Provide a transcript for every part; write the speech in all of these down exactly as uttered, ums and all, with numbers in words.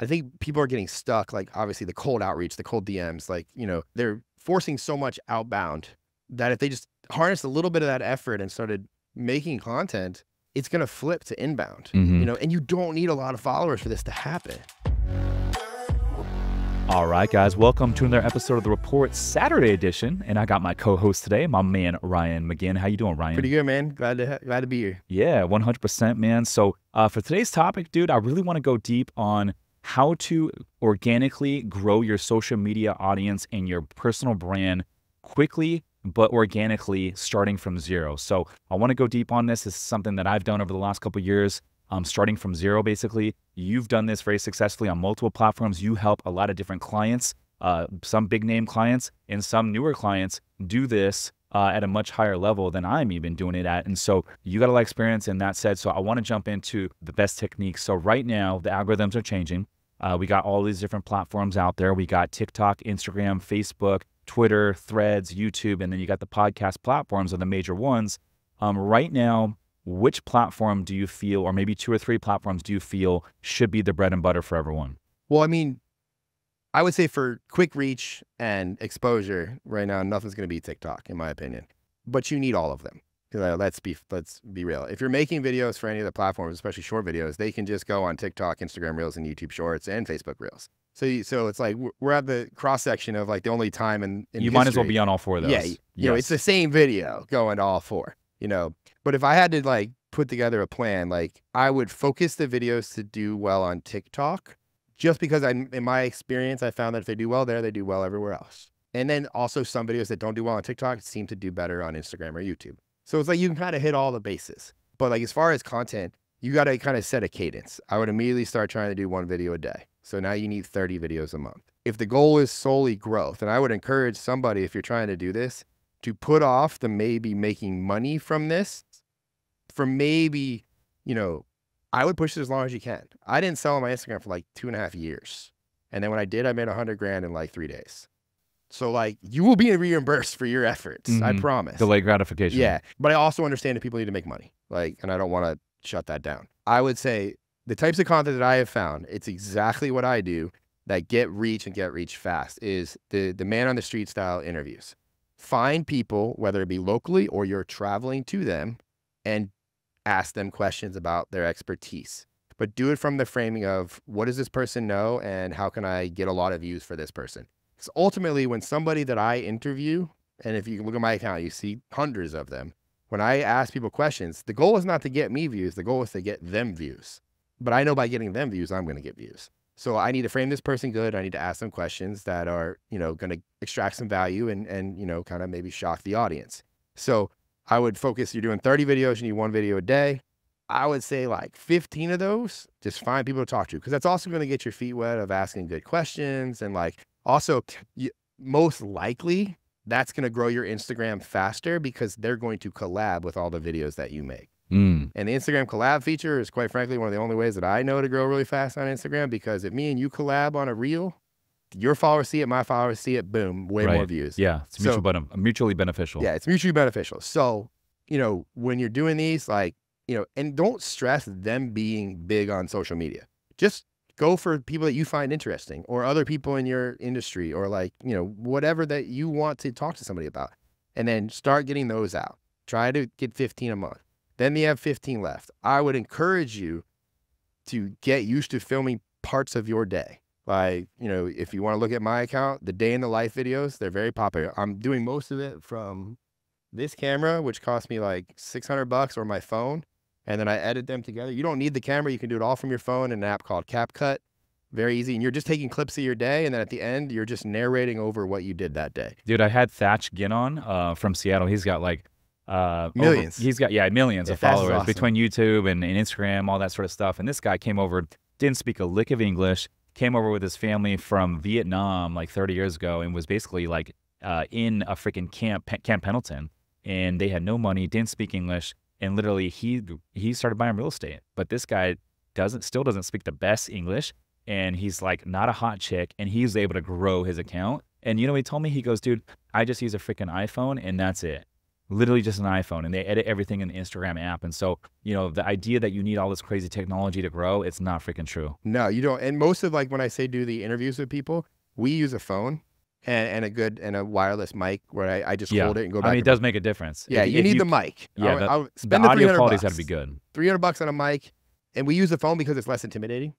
I think people are getting stuck, like obviously the cold outreach, the cold D Ms, like, you know, they're forcing so much outbound that if they just harnessed a little bit of that effort and started making content, it's going to flip to inbound, mm-hmm. you know, and you don't need a lot of followers for this to happen. All right, guys, welcome to another episode of The Report, Saturday edition, and I got my co-host today, my man, Ryan Magin. How you doing, Ryan? Pretty good, man. Glad to, glad to be here. Yeah, one hundred percent, man. So uh, for today's topic, dude, I really want to go deep on how to organically grow your social media audience and your personal brand quickly, but organically, starting from zero. So I want to go deep on this. This is something that I've done over the last couple of years. Um, starting from zero, basically. You've done this very successfully on multiple platforms. You help a lot of different clients, uh, some big name clients and some newer clients do this uh, at a much higher level than I'm even doing it at. And so you got a lot of experience in that said. So I want to jump into the best techniques. So right now, the algorithms are changing. Uh, we got all these different platforms out there. We got TikTok, Instagram, Facebook, Twitter, Threads, YouTube, and then you got the podcast platforms are the major ones. Um, right now, which platform do you feel, or maybe two or three platforms do you feel should be the bread and butter for everyone? Well, I mean, I would say for quick reach and exposure right now, nothing's going to be TikTok, in my opinion. But you need all of them. Uh, let's be let's be real. If you're making videos for any of the platforms, especially short videos, they can just go on TikTok, Instagram Reels, and YouTube Shorts, and Facebook Reels. So, so it's like we're at the cross section of like the only time in, in you history. Might as well be on all four of those. Yeah, you yes. know, it's the same video going to all four. You know, but if I had to like put together a plan, like I would focus the videos to do well on TikTok just because I, in my experience, I found that if they do well there, they do well everywhere else. And then also some videos that don't do well on TikTok seem to do better on Instagram or YouTube. So it's like, you can kind of hit all the bases, but like, as far as content, you got to kind of set a cadence. I would immediately start trying to do one video a day. So now you need thirty videos a month. If the goal is solely growth, and I would encourage somebody, if you're trying to do this, to put off the maybe making money from this for maybe, you know, I would push it as long as you can. I didn't sell on my Instagram for like two and a half years. And then when I did, I made a hundred grand in like three days. So like you will be reimbursed for your efforts. Mm-hmm. I promise. Delayed gratification. Yeah. But I also understand that people need to make money. Like, and I don't want to shut that down. I would say the types of content that I have found, it's exactly what I do that get reach and get reach fast is the, the man on the street style interviews. Find people, whether it be locally or you're traveling to them, and ask them questions about their expertise. But do it from the framing of what does this person know and how can I get a lot of views for this person? Because ultimately when somebody that I interview, and if you look at my account, you see hundreds of them. When I ask people questions, the goal is not to get me views. The goal is to get them views. But I know by getting them views, I'm going to get views. So I need to frame this person good. I need to ask them questions that are, you know, going to extract some value and, and you know, kind of maybe shock the audience. So I would focus, you're doing thirty videos, you need one video a day. I would say like fifteen of those, just find people to talk to, because that's also going to get your feet wet of asking good questions. And like, also, you, most likely, that's going to grow your Instagram faster because they're going to collab with all the videos that you make. Mm. And the Instagram collab feature is quite frankly one of the only ways that I know to grow really fast on Instagram, because if me and you collab on a reel, your followers see it, my followers see it, boom, way right. more views. Yeah, it's mutual, so, mutually beneficial. Yeah, it's mutually beneficial. So, you know, when you're doing these, like, you know, and don't stress them being big on social media. Just go for people that you find interesting or other people in your industry or like, you know, whatever that you want to talk to somebody about. And then start getting those out. Try to get fifteen a month. Then you have fifteen left. I would encourage you to get used to filming parts of your day. Like, you know, if you want to look at my account, the day in the life videos, they're very popular. I'm doing most of it from this camera, which cost me like six hundred bucks, or my phone. And then I edit them together. You don't need the camera. You can do it all from your phone in an app called CapCut. Very easy. And you're just taking clips of your day. And then at the end, you're just narrating over what you did that day. Dude, I had Thatch Ginnon uh, from Seattle. He's got like Uh, millions. Over, he's got, yeah, millions yeah, of followers awesome. between YouTube and, and Instagram, all that sort of stuff. And this guy came over, didn't speak a lick of English, came over with his family from Vietnam like thirty years ago and was basically like uh, in a freaking camp, Camp Pendleton. And they had no money, didn't speak English. And literally he, he started buying real estate. But this guy doesn't, still doesn't speak the best English. And he's like not a hot chick. And he's able to grow his account. And you know, he told me, he goes, dude, I just use a freaking iPhone and that's it. literally just an iPhone, and they edit everything in the Instagram app. And so, you know, the idea that you need all this crazy technology to grow, it's not freaking true. No, you don't. And most of, like, when I say do the interviews with people, we use a phone and, and a good and a wireless mic where I, I just yeah. hold it and go back. I mean, it does make a difference. Yeah, if, you if need you, the mic. Yeah, I'll, the, I'll spend the, the audio quality's got to be good. three hundred bucks on a mic. And we use the phone because it's less intimidating.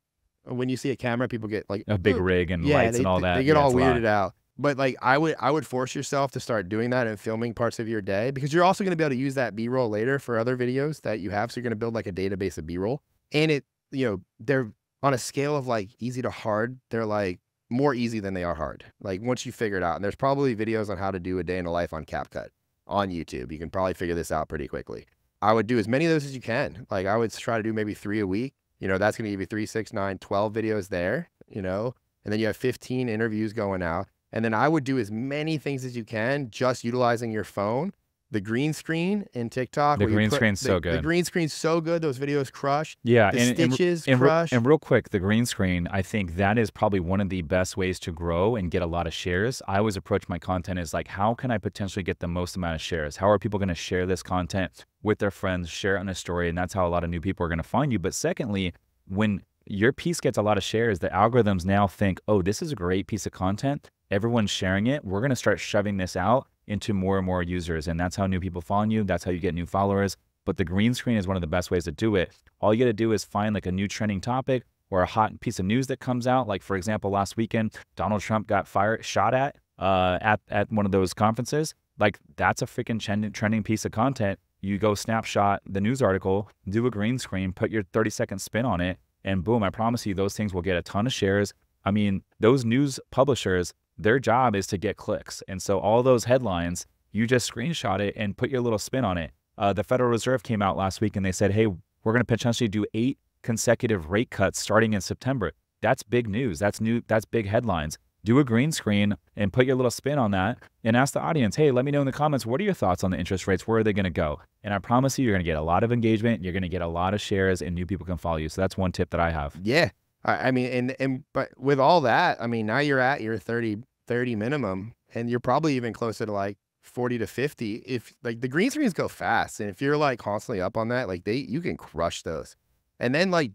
When you see a camera, people get like a big oh. rig and yeah, lights they, and all that. They get yeah, all weirded out. But like, I would, I would force yourself to start doing that and filming parts of your day, because you're also going to be able to use that B-roll later for other videos that you have. So you're going to build like a database of B-roll, and it, you know, they're on a scale of like easy to hard. They're like more easy than they are hard. Like once you figure it out, and there's probably videos on how to do a day in a life on CapCut on YouTube. You can probably figure this out pretty quickly. I would do as many of those as you can. Like I would try to do maybe three a week. You know, that's going to give you three, six, nine, twelve videos there, you know, and then you have fifteen interviews going out. And then I would do as many things as you can, just utilizing your phone. The green screen in TikTok. The green screen's so good. The green screen's so good. Those videos crush. Yeah. The stitches crush. And real quick, the green screen, I think that is probably one of the best ways to grow and get a lot of shares. I always approach my content as like, how can I potentially get the most amount of shares? How are people going to share this content with their friends, share it on a story? And that's how a lot of new people are going to find you. But secondly, when your piece gets a lot of shares, the algorithms now think, oh, this is a great piece of content. Everyone's sharing it. We're going to start shoving this out into more and more users. And that's how new people find you. That's how you get new followers. But the green screen is one of the best ways to do it. All you got to do is find like a new trending topic or a hot piece of news that comes out. Like, for example, last weekend, Donald Trump got fired, shot at, uh, at, at one of those conferences. Like, that's a freaking trend, trending piece of content. You go snapshot the news article, do a green screen, put your thirty second spin on it, and boom, I promise you those things will get a ton of shares. I mean, those news publishers, their job is to get clicks. And so all those headlines, you just screenshot it and put your little spin on it. Uh, the Federal Reserve came out last week and they said, hey, we're going to potentially do eight consecutive rate cuts starting in September. That's big news. That's new. That's big headlines. Do a green screen and put your little spin on that and ask the audience, hey, let me know in the comments, what are your thoughts on the interest rates? Where are they going to go? And I promise you, you're going to get a lot of engagement. You're going to get a lot of shares and new people can follow you. So that's one tip that I have. Yeah. I mean, and, and, but with all that, I mean, now you're at your thirty, thirty minimum, and you're probably even closer to like forty to fifty. If like the green screens go fast, and if you're like constantly up on that, like they, you can crush those. And then like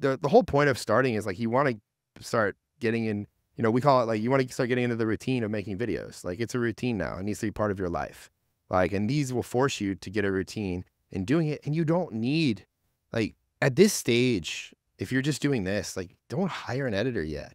the, the whole point of starting is like, you want to start getting in, you know, we call it like, you want to start getting into the routine of making videos. Like it's a routine now. It needs to be part of your life. Like, and these will force you to get a routine in doing it. And you don't need, like at this stage, if you're just doing this, like, don't hire an editor yet.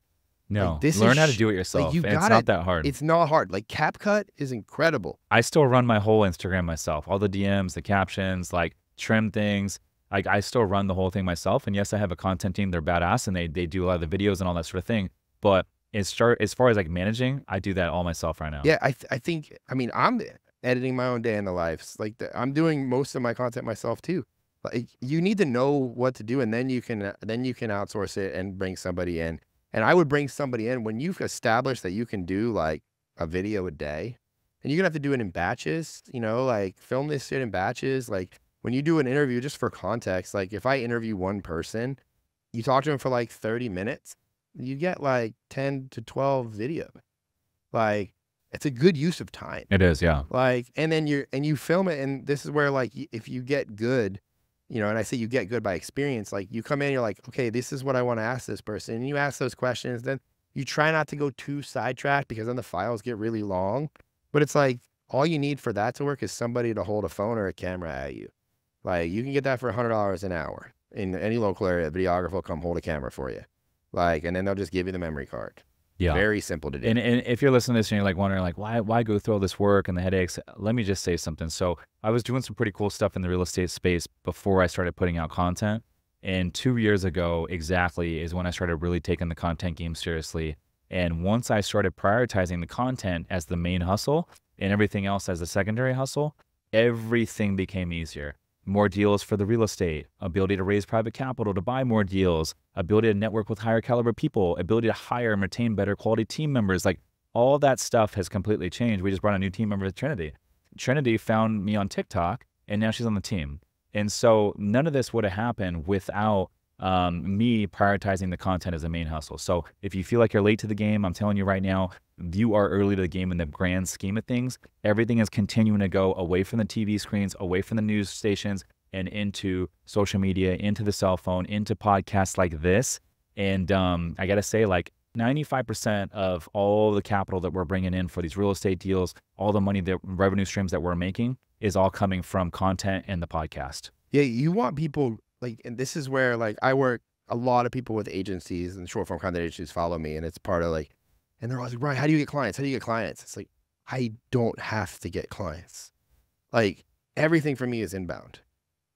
No, like, this learn is how to do it yourself. Like, you gotta, it's not that hard. It's not hard. Like, CapCut is incredible. I still run my whole Instagram myself. All the D Ms, the captions, like, trim things. Like, I still run the whole thing myself. And yes, I have a content team. They're badass, and they, they do a lot of the videos and all that sort of thing. But as far, as far as, like, managing, I do that all myself right now. Yeah, I, th I think, I mean, I'm editing my own day in the lives. Like, the, I'm doing most of my content myself, too. Like you need to know what to do, and then you can then you can outsource it and bring somebody in. And I would bring somebody in when you've established that you can do like a video a day, and you're gonna have to do it in batches. You know, like film this shit in batches. Like when you do an interview, just for context, like if I interview one person, you talk to them for like thirty minutes, you get like ten to twelve video. Like it's a good use of time. It is, yeah. Like and then you and you film it, and this is where like if you get good. You know, and I say you get good by experience. Like you come in, you're like, okay, this is what I want to ask this person. And you ask those questions. Then you try not to go too sidetracked because then the files get really long. But it's like all you need for that to work is somebody to hold a phone or a camera at you. Like you can get that for one hundred dollars an hour. In any local area, a videographer will come hold a camera for you. Like, and then they'll just give you the memory card. Yeah. Very simple to do. And, and if you're listening to this and you're like wondering like, why, why go through all this work and the headaches, let me just say something. So I was doing some pretty cool stuff in the real estate space before I started putting out content. And two years ago exactly is when I started really taking the content game seriously. And once I started prioritizing the content as the main hustle and everything else as the secondary hustle, everything became easier. More deals for the real estate, ability to raise private capital to buy more deals, ability to network with higher caliber people, ability to hire and retain better quality team members. Like all that stuff has completely changed. We just brought a new team member to Trinity. Trinity found me on TikTok and now she's on the team. And so none of this would have happened without um, me prioritizing the content as a main hustle. So if you feel like you're late to the game, I'm telling you right now, you are early to the game in the grand scheme of things. Everything is continuing to go away from the T V screens, away from the news stations, and into social media, into the cell phone, into podcasts like this. And um, I got to say, like, ninety-five percent of all the capital that we're bringing in for these real estate deals, all the money, the revenue streams that we're making is all coming from content and the podcast. Yeah, you want people, like, and this is where, like, I work, a lot of people with agencies and short form content agencies follow me, and it's part of, like, and they're always like, Ryan, how do you get clients? How do you get clients? It's like, I don't have to get clients. Like, everything for me is inbound.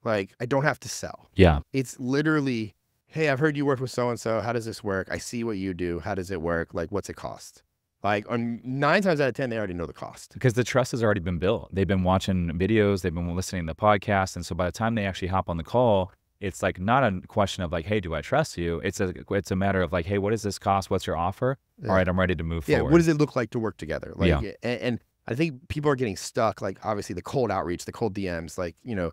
Like, I don't have to sell. Yeah. It's literally, hey, I've heard you work with so-and-so. How does this work? I see what you do. How does it work? Like, what's it cost? Like, on nine times out of ten, they already know the cost. Because the trust has already been built. They've been watching videos. They've been listening to the podcast. And so by the time they actually hop on the call, it's like not a question of like, hey, do I trust you? It's a, it's a matter of like, hey, what does this cost? What's your offer? Yeah. All right, I'm ready to move yeah, forward. What does it look like to work together? Like, yeah. and, and I think people are getting stuck. Like, obviously, the cold outreach, the cold D Ms, like, you know,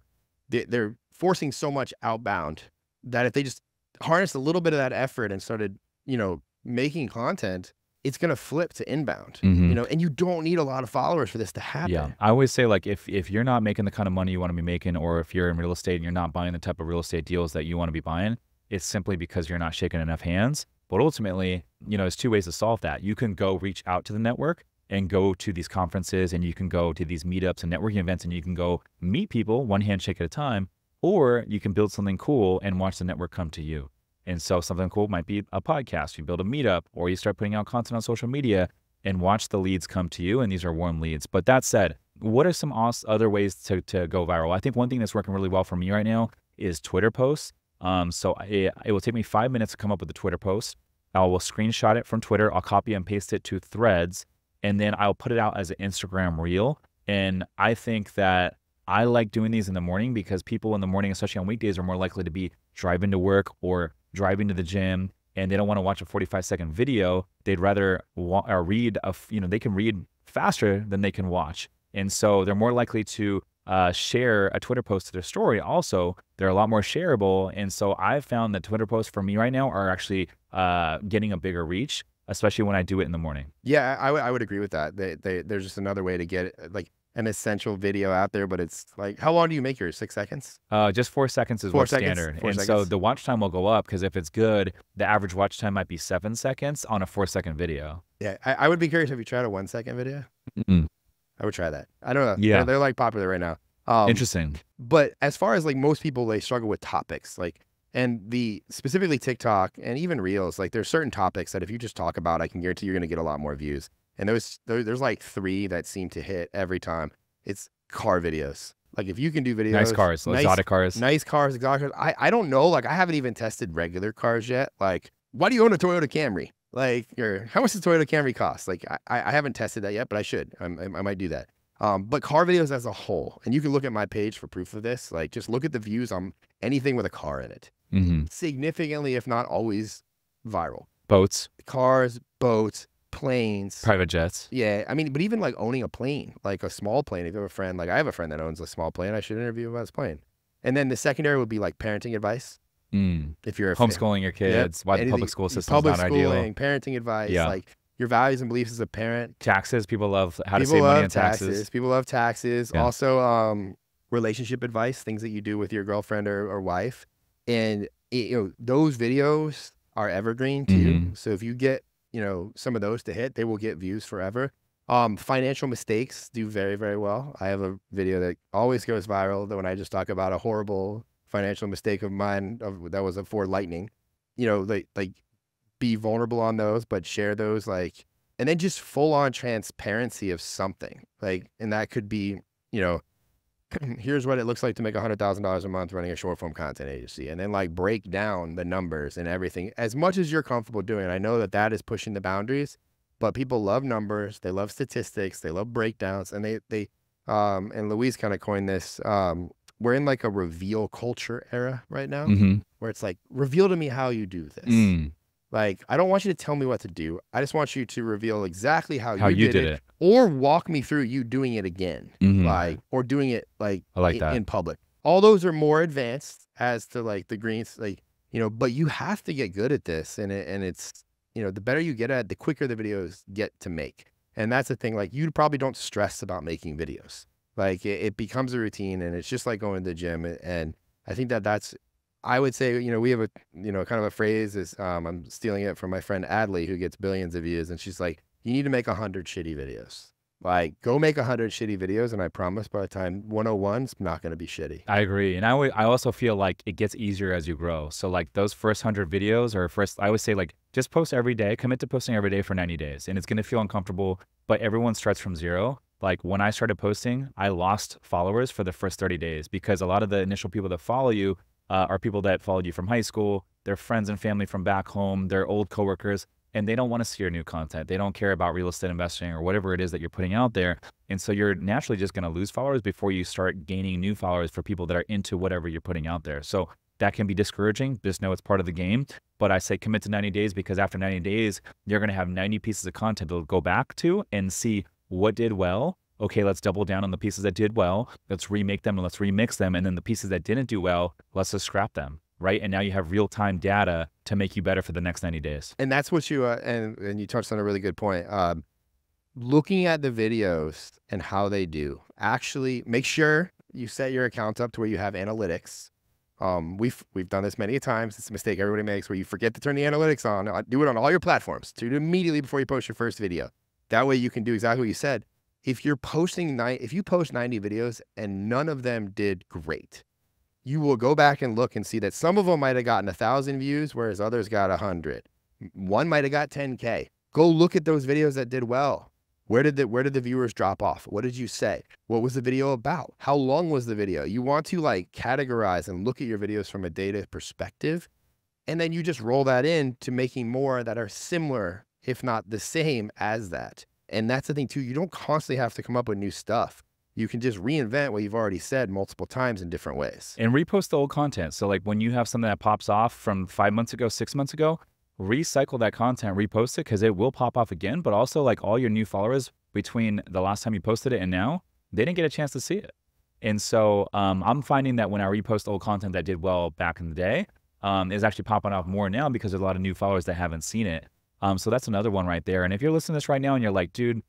they, they're forcing so much outbound that if they just harnessed a little bit of that effort and started, you know, making content, it's going to flip to inbound, mm-hmm. you know, and you don't need a lot of followers for this to happen. Yeah. I always say, like, if, if you're not making the kind of money you want to be making, or if you're in real estate and you're not buying the type of real estate deals that you want to be buying, it's simply because you're not shaking enough hands. But ultimately, you know, there's two ways to solve that. You can go reach out to the network and go to these conferences, and you can go to these meetups and networking events, and you can go meet people one handshake at a time. Or you can build something cool and watch the network come to you. And so something cool might be a podcast. You build a meetup, or you start putting out content on social media and watch the leads come to you. And these are warm leads. But that said, what are some other ways to, to go viral? I think one thing that's working really well for me right now is Twitter posts. Um, so it, it will take me five minutes to come up with a Twitter post. I will screenshot it from Twitter. I'll copy and paste it to Threads. And then I'll put it out as an Instagram reel. And I think that I like doing these in the morning because people in the morning, especially on weekdays, are more likely to be driving to work or driving to the gym, and they don't want to watch a forty-five second video. They'd rather or read, a, you know, they can read faster than they can watch. And so they're more likely to uh, share a Twitter post to their story. Also, they're a lot more shareable. And so I've found that Twitter posts for me right now are actually uh, getting a bigger reach, especially when I do it in the morning. Yeah, I, I would agree with that. They, they, there's just another way to get it, like, an essential video out there, but it's like, how long do you make yours? Six seconds? Uh, just four seconds is what's standard. And so the watch time will go up because if it's good, the average watch time might be seven seconds on a four second video. Yeah, I, I would be curious if you tried a one second video. Mm-mm. I would try that. I don't know. Yeah, they're, they're like popular right now. Um, Interesting. But as far as like most people, they struggle with topics, like, and the specifically TikTok and even Reels, like there's certain topics that if you just talk about, I can guarantee you're going to get a lot more views. And there's, there's like three that seem to hit every time. It's car videos. Like if you can do videos. Nice cars, nice, exotic cars. Nice cars, exotic cars. I, I don't know. Like I haven't even tested regular cars yet. Like why do you own a Toyota Camry? Like or, how much does Toyota Camry cost? Like I, I haven't tested that yet, but I should. I'm, I might do that. Um, but car videos as a whole. And you can look at my page for proof of this. Like just look at the views on anything with a car in it. Mm-hmm. Significantly, if not always, viral. Boats. Cars, boats. Planes, private jets. Yeah, I mean, but even like owning a plane, like a small plane. If you have a friend, like I have a friend that owns a small plane, I should interview him about his plane. And then the secondary would be like parenting advice. Mm. If you're a homeschooling your kids, yep. Why Anything, the public school system is not ideal. Public schooling, parenting advice, yeah. Like your values and beliefs as a parent. Taxes, people love how people to save money on taxes. taxes. People love taxes. Yeah. Also, um, relationship advice, things that you do with your girlfriend or, or wife, and you know those videos are evergreen too. Mm-hmm. So if you get you know, some of those to hit, they will get views forever. Um, financial mistakes do very, very well. I have a video that always goes viral that when I just talk about a horrible financial mistake of mine of, that was a Ford Lightning, you know, like, like be vulnerable on those, but share those like, and then just full on transparency of something like, and that could be, you know, here's what it looks like to make one hundred thousand dollars a month running a short form content agency, and then like break down the numbers and everything as much as you're comfortable doing. I know that that is pushing the boundaries, but people love numbers. They love statistics. They love breakdowns. And they, they, um, and Louise kind of coined this, um, we're in like a reveal culture era right now, mm-hmm. where it's like, reveal to me how you do this. Mm. Like, I don't want you to tell me what to do. I just want you to reveal exactly how, how you, you did, did it, it or walk me through you doing it again, mm-hmm. like, or doing it like, I like in, that. in public. All those are more advanced as to like the greens, like you know, but you have to get good at this. And, it, and it's, you know, the better you get at it, the quicker the videos get to make. And that's the thing, like, you probably don't stress about making videos. Like, it, it becomes a routine, and it's just like going to the gym. And I think that that's, I would say, you know, we have a, you know, kind of a phrase is, um, I'm stealing it from my friend Adley, who gets billions of views. And she's like, you need to make a hundred shitty videos. Like, go make a hundred shitty videos. And I promise by the time one oh one's not going to be shitty. I agree. And I, I also feel like it gets easier as you grow. So like those first hundred videos, or first, I always say, like, just post every day, commit to posting every day for ninety days, and it's going to feel uncomfortable, but everyone starts from zero. Like, when I started posting, I lost followers for the first thirty days, because a lot of the initial people that follow you uh, are people that followed you from high school, their friends and family from back home, their old coworkers, and they don't want to see your new content. They don't care about real estate investing or whatever it is that you're putting out there. And so you're naturally just going to lose followers before you start gaining new followers for people that are into whatever you're putting out there. So that can be discouraging. Just know it's part of the game. But I say commit to ninety days, because after ninety days, you're going to have ninety pieces of content to go back to and see what did well. Okay, let's double down on the pieces that did well. Let's remake them and let's remix them. And then the pieces that didn't do well, let's just scrap them, right? And now you have real-time data to make you better for the next ninety days. And that's what you, uh, and, and you touched on a really good point. Um, looking at the videos and how they do, actually make sure you set your account up to where you have analytics. Um, we've, we've done this many times. It's a mistake everybody makes, where you forget to turn the analytics on. Do it on all your platforms. Do it immediately before you post your first video. That way you can do exactly what you said. If you're posting nine, if you post ninety videos and none of them did great, you will go back and look and see that some of them might've gotten a thousand views, whereas others got a hundred. One might've got ten K. Go look at those videos that did well. Where did the, where did the viewers drop off? What did you say? What was the video about? How long was the video? You want to like categorize and look at your videos from a data perspective. And then you just roll that in to making more that are similar, if not the same as that. And that's the thing too, you don't constantly have to come up with new stuff. You can just reinvent what you've already said multiple times in different ways. And repost the old content. So like when you have something that pops off from five months ago, six months ago, recycle that content, repost it, because it will pop off again. But also like all your new followers between the last time you posted it and now, they didn't get a chance to see it. And so um, I'm finding that when I repost old content that did well back in the day, um, it's actually popping off more now because there's a lot of new followers that haven't seen it. Um, so that's another one right there. And if you're listening to this right now and you're like, dude,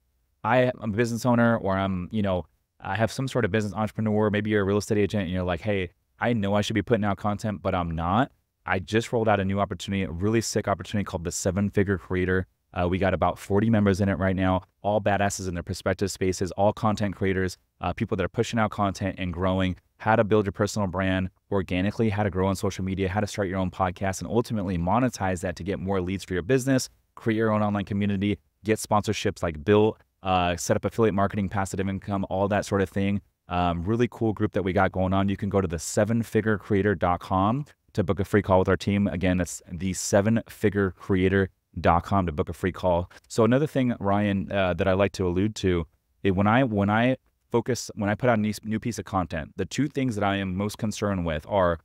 I, I'm a business owner, or I'm, you know, I have some sort of business entrepreneur, maybe you're a real estate agent and you're like, hey, I know I should be putting out content, but I'm not. I just rolled out a new opportunity, a really sick opportunity called the Seven Figure Creator. Uh, we got about forty members in it right now, all badasses in their prospective spaces, all content creators, uh, people that are pushing out content and growing, how to build your personal brand organically, how to grow on social media, how to start your own podcast, and ultimately monetize that to get more leads for your business, create your own online community, get sponsorships like Bill, uh, set up affiliate marketing, passive income, all that sort of thing. Um, really cool group that we got going on. You can go to the seven figure creator dot com to book a free call with our team. Again, that's the seven figure creator dot com to book a free call. So another thing, Ryan, uh, that I like to allude to, is when I when I focus, when I put out a new piece of content, the two things that I am most concerned with are,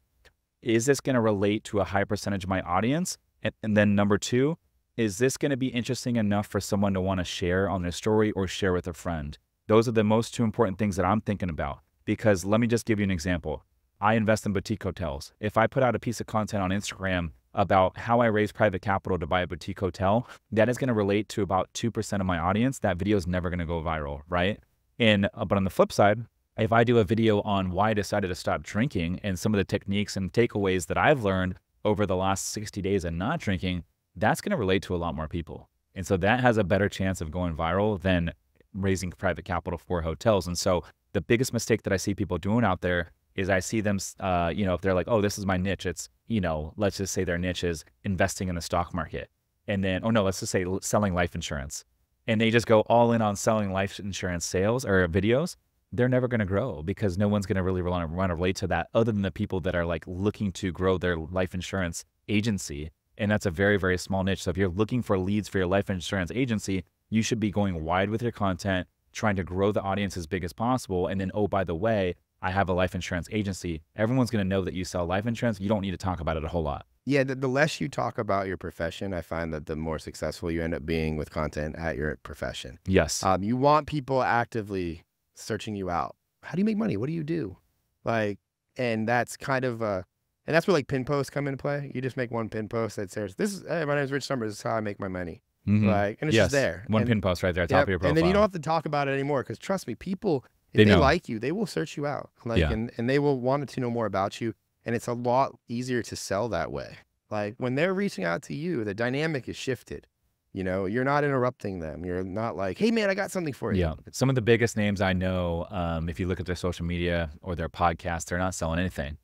is this going to relate to a high percentage of my audience? And, and then number two, is this going to be interesting enough for someone to want to share on their story or share with a friend? Those are the most two important things that I'm thinking about, because let me just give you an example. I invest in boutique hotels. If I put out a piece of content on Instagram about how I raise private capital to buy a boutique hotel, that is going to relate to about two percent of my audience. That video is never going to go viral, right? And uh, but on the flip side, if I do a video on why I decided to stop drinking and some of the techniques and takeaways that I've learned over the last sixty days of not drinking, that's going to relate to a lot more people. And so that has a better chance of going viral than raising private capital for hotels. And so the biggest mistake that I see people doing out there is I see them, uh, you know, if they're like, oh, this is my niche, it's, you know, let's just say their niche is investing in the stock market. And then, oh no, let's just say selling life insurance. And they just go all in on selling life insurance sales or videos. They're never going to grow, because no one's going to really want to relate to that other than the people that are like looking to grow their life insurance agency. And that's a very, very small niche. So if you're looking for leads for your life insurance agency, you should be going wide with your content, trying to grow the audience as big as possible. And then, oh, by the way, I have a life insurance agency. Everyone's going to know that you sell life insurance. You don't need to talk about it a whole lot. Yeah, the, the less you talk about your profession, I find that the more successful you end up being with content at your profession. Yes. Um, you want people actively searching you out. How do you make money? What do you do? Like, and that's kind of a, And that's where like pin posts come into play. You just make one pin post that says, "This is hey, my name is Rich Somers. This is how I make my money." Mm-hmm. Like, and it's yes. just there. One and, pin post right there, at yeah, top of your profile. And then you don't have to talk about it anymore because trust me, people if they, they like you, they will search you out. Like, yeah. and and they will want to know more about you. And it's a lot easier to sell that way. Like when they're reaching out to you, the dynamic is shifted. You know, you're not interrupting them. You're not like, hey, man, I got something for you. Yeah. Some of the biggest names I know, um, if you look at their social media or their podcast, they're not selling anything.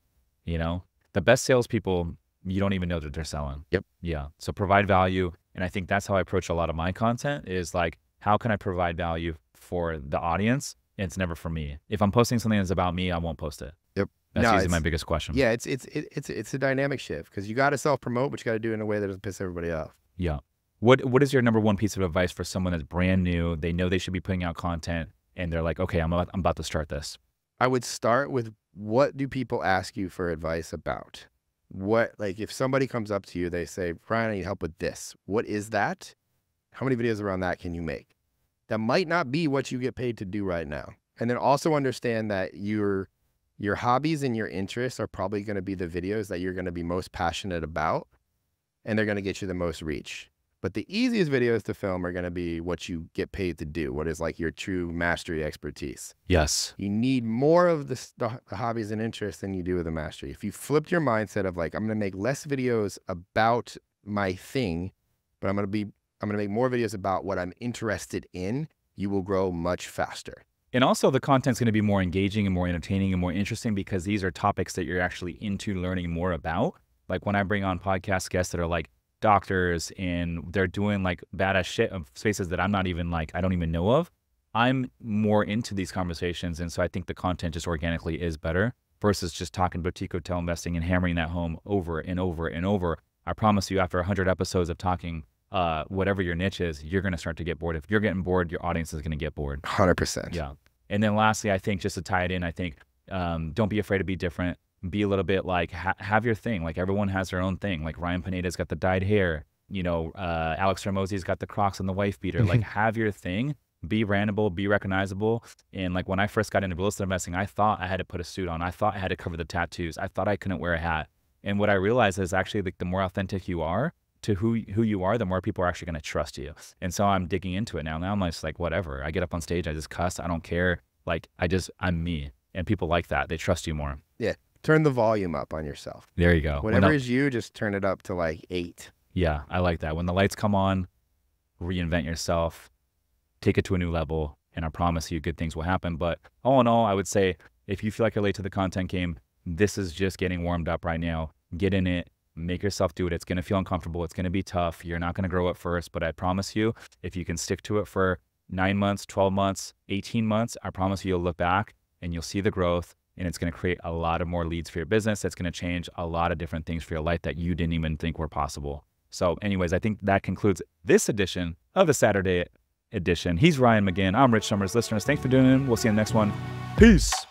You know, the best salespeople, you don't even know that they're selling. Yep. Yeah. So provide value. And I think that's how I approach a lot of my content is like, how can I provide value for the audience? And it's never for me. If I'm posting something that's about me, I won't post it. Yep. That's no, usually my biggest question. Yeah, it's it's it, it's it's a dynamic shift because you got to self-promote, but you got to do it in a way that doesn't piss everybody off. Yeah. What What is your number one piece of advice for someone that's brand new? They know they should be putting out content, and they're like, okay, I'm about, I'm about to start this. I would start with, what do people ask you for advice about? What, like, if somebody comes up to you, they say, Ryan, I need help with this. What is that? How many videos around that can you make? That might not be what you get paid to do right now. And then also understand that you're Your hobbies and your interests are probably going to be the videos that you're going to be most passionate about, and they're going to get you the most reach. But the easiest videos to film are going to be what you get paid to do, what is like your true mastery expertise. Yes. You need more of the, the, the hobbies and interests than you do with the mastery. If you flipped your mindset of like, I'm going to make less videos about my thing, but I'm going to be, I'm going to make more videos about what I'm interested in, you will grow much faster. And also the content's going to be more engaging and more entertaining and more interesting because these are topics that you're actually into learning more about. Like when I bring on podcast guests that are like doctors and they're doing like badass shit of spaces that I'm not even like, I don't even know of, I'm more into these conversations. And so I think the content just organically is better versus just talking boutique hotel investing and hammering that home over and over and over. I promise you after a hundred episodes of talking Uh, whatever your niche is, you're going to start to get bored. If you're getting bored, your audience is going to get bored. one hundred percent. Yeah. And then lastly, I think just to tie it in, I think um, don't be afraid to be different. Be a little bit like, ha have your thing. Like everyone has their own thing. Like Ryan Pineda's got the dyed hair. You know, uh, Alex Ramosi's got the Crocs and the wife beater. Like have your thing. Be brandable, be recognizable. And like when I first got into real estate investing, I thought I had to put a suit on. I thought I had to cover the tattoos. I thought I couldn't wear a hat. And what I realized is actually like the more authentic you are, to who who you are, the more people are actually going to trust you. And so I'm digging into it now. Now I'm just like, whatever. I get up on stage, I just cuss. I don't care. Like, I just, I'm me. And people like that. They trust you more. Yeah. Turn the volume up on yourself. There you go. Whatever the, is you, just turn it up to like eight. Yeah, I like that. When the lights come on, reinvent yourself. Take it to a new level. And I promise you good things will happen. But all in all, I would say, if you feel like you're late to the content game, this is just getting warmed up right now. Get in it. Make yourself do it. It's going to feel uncomfortable. It's going to be tough. You're not going to grow at first, but I promise you, if you can stick to it for nine months, twelve months, eighteen months, I promise you, you'll look back and you'll see the growth, and it's going to create a lot of more leads for your business. That's going to change a lot of different things for your life that you didn't even think were possible. So anyways, I think that concludes this edition of the Saturday edition. He's Ryan Magin. I'm Rich Somers. Listeners, thanks for tuning in. We'll see you in the next one. Peace.